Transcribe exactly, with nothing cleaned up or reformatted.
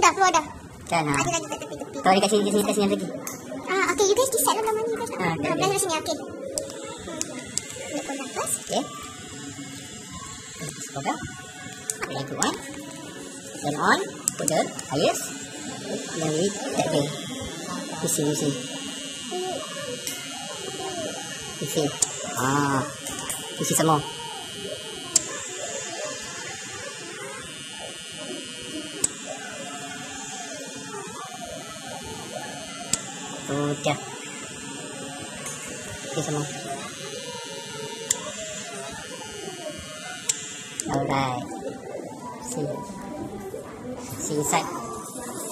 Dah keluar dah. Dah nah. Ada lagi kat tepi-tepi. Tahu dekat sini, sini, sini lagi. Ah, okay, you guys decide lah nama ni. Guys. Ah, dah belah sini, okay. Lepas nafas. Okay. Semoga. Yang kedua. Turn on. Put the wires. Yang ni tak ada. Di sini, sini. Di sini. Ah, di sini semua. Sudah. Ini semua. Alright. See. See inside.